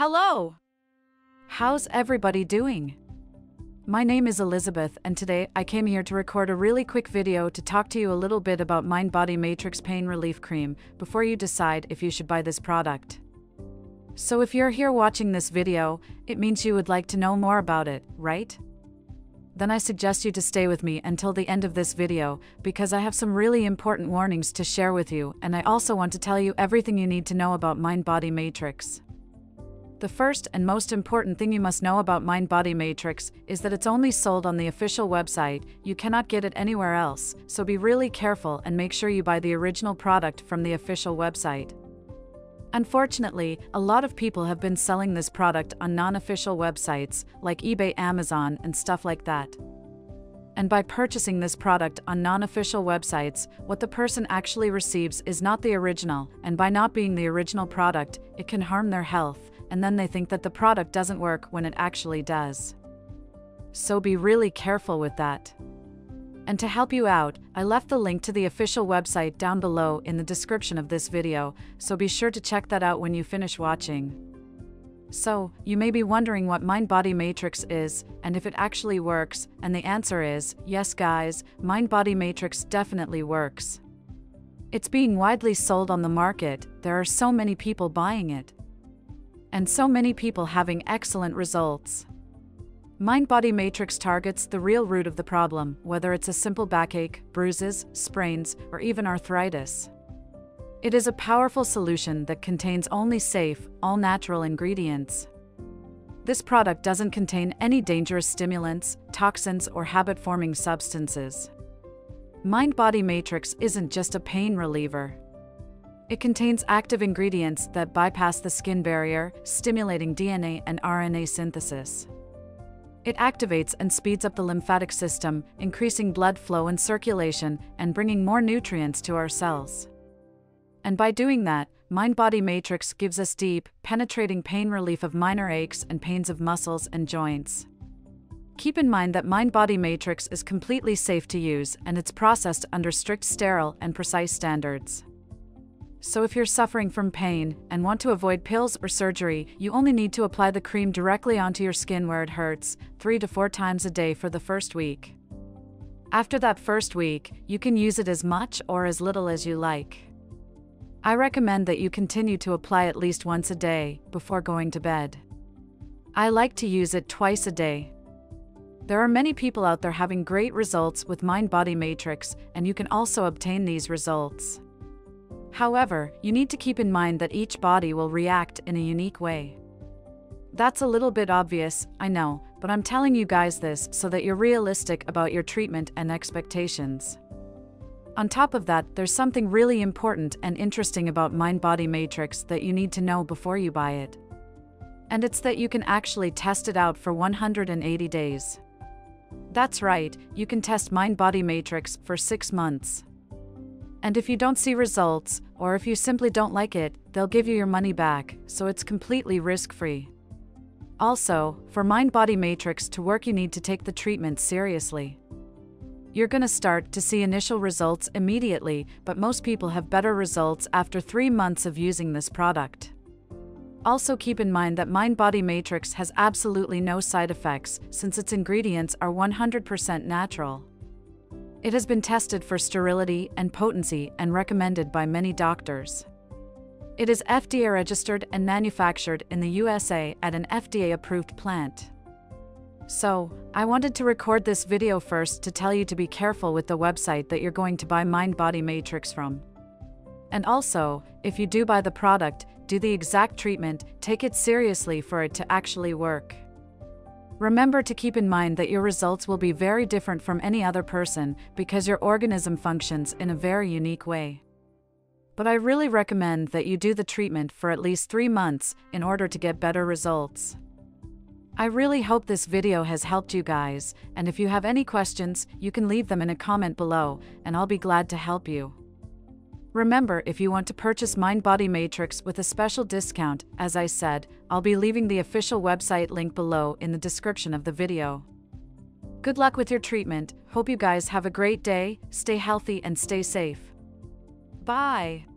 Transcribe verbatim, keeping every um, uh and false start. Hello! How's everybody doing? My name is Elizabeth, and today I came here to record a really quick video to talk to you a little bit about MindBody Matrix Pain Relief Cream before you decide if you should buy this product. So if you're here watching this video, it means you would like to know more about it, right? Then I suggest you to stay with me until the end of this video, because I have some really important warnings to share with you, and I also want to tell you everything you need to know about MindBody Matrix. The first and most important thing you must know about MindBody Matrix is that it's only sold on the official website. You cannot get it anywhere else, so be really careful and make sure you buy the original product from the official website. Unfortunately, a lot of people have been selling this product on non-official websites like eBay, Amazon, and stuff like that. And by purchasing this product on non-official websites, what the person actually receives is not the original, and by not being the original product, it can harm their health, and then they think that the product doesn't work when it actually does. So be really careful with that. And to help you out, I left the link to the official website down below in the description of this video, so be sure to check that out when you finish watching. So, you may be wondering what MindBody Matrix is, and if it actually works, and the answer is, yes guys, MindBody Matrix definitely works. It's being widely sold on the market, there are so many people buying it. And so many people having excellent results. MindBody Matrix targets the real root of the problem, whether it's a simple backache, bruises, sprains, or even arthritis. It is a powerful solution that contains only safe, all-natural ingredients. This product doesn't contain any dangerous stimulants, toxins, or habit-forming substances. MindBody Matrix isn't just a pain reliever. It contains active ingredients that bypass the skin barrier, stimulating D N A and R N A synthesis. It activates and speeds up the lymphatic system, increasing blood flow and circulation, and bringing more nutrients to our cells. And by doing that, MindBody Matrix gives us deep, penetrating pain relief of minor aches and pains of muscles and joints. Keep in mind that MindBody Matrix is completely safe to use, and it's processed under strict sterile and precise standards. So if you're suffering from pain and want to avoid pills or surgery, you only need to apply the cream directly onto your skin where it hurts, three to four times a day for the first week. After that first week, you can use it as much or as little as you like. I recommend that you continue to apply at least once a day, before going to bed. I like to use it twice a day. There are many people out there having great results with MindBody Matrix, and you can also obtain these results. However, you need to keep in mind that each body will react in a unique way. That's a little bit obvious, I know, but I'm telling you guys this so that you're realistic about your treatment and expectations. On top of that, there's something really important and interesting about MindBody Matrix that you need to know before you buy it. And it's that you can actually test it out for one hundred eighty days. That's right, you can test MindBody Matrix for six months. And if you don't see results, or if you simply don't like it, they'll give you your money back, so it's completely risk-free. Also, for MindBody Matrix to work, you need to take the treatment seriously. You're gonna start to see initial results immediately, but most people have better results after three months of using this product. Also keep in mind that MindBody Matrix has absolutely no side effects, since its ingredients are one hundred percent natural. It has been tested for sterility and potency and recommended by many doctors. It is F D A registered and manufactured in the U S A at an F D A approved plant. So, I wanted to record this video first to tell you to be careful with the website that you're going to buy MindBody Matrix from. And also, if you do buy the product, do the exact treatment, take it seriously for it to actually work. Remember to keep in mind that your results will be very different from any other person, because your organism functions in a very unique way. But I really recommend that you do the treatment for at least three months in order to get better results. I really hope this video has helped you guys, and if you have any questions, you can leave them in a comment below, and I'll be glad to help you. Remember, if you want to purchase MindBody Matrix with a special discount, as I said, I'll be leaving the official website link below in the description of the video. Good luck with your treatment, hope you guys have a great day, stay healthy and stay safe. Bye!